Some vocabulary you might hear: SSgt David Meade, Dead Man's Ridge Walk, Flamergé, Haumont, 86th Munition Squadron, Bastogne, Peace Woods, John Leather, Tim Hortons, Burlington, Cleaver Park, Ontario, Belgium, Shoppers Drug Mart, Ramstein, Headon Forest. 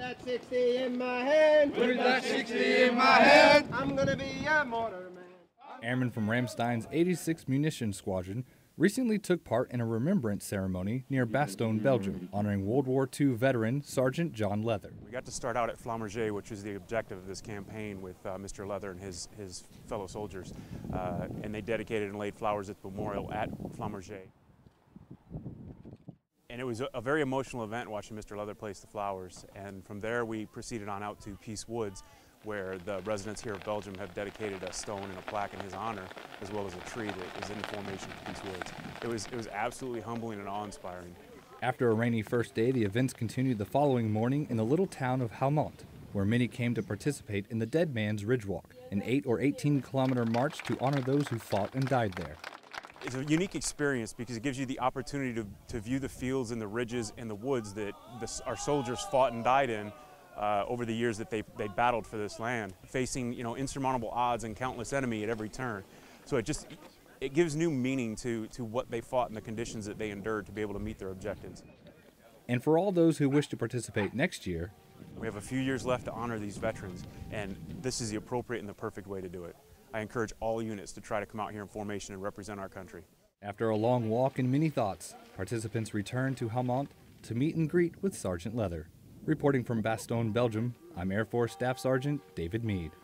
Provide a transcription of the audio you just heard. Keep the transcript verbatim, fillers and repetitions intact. that sixty in my hand. Put that sixty in my hand. I'm gonna be a mortar man. Airmen from Ramstein's eighty-sixth Munition Squadron recently took part in a remembrance ceremony near Bastogne, Belgium, honoring World War Two veteran Sergeant John Leather. We got to start out at Flamergé, which is the objective of this campaign, with uh, Mister Leather and his, his fellow soldiers, uh, and they dedicated and laid flowers at the memorial at Flamergé. And it was a, a very emotional event watching Mister Leather place the flowers, and from there we proceeded on out to Peace Woods, where the residents here of Belgium have dedicated a stone and a plaque in his honor, as well as a tree that is in the formation of Peace Woods. It was, it was absolutely humbling and awe-inspiring. After a rainy first day, the events continued the following morning in the little town of Haumont, where many came to participate in the Dead Man's Ridge Walk, an eight or eighteen kilometer march to honor those who fought and died there. It's a unique experience because it gives you the opportunity to, to view the fields and the ridges and the woods that the, our soldiers fought and died in Uh, over the years that they, they battled for this land, facing you know insurmountable odds and countless enemy at every turn. So it just it gives new meaning to, to what they fought and the conditions that they endured to be able to meet their objectives. And for all those who wish to participate next year, we have a few years left to honor these veterans, and this is the appropriate and the perfect way to do it. I encourage all units to try to come out here in formation and represent our country. After a long walk and many thoughts, participants returned to Haumont to meet and greet with Sergeant Leather. Reporting from Bastogne, Belgium, I'm Air Force Staff Sergeant David Meade.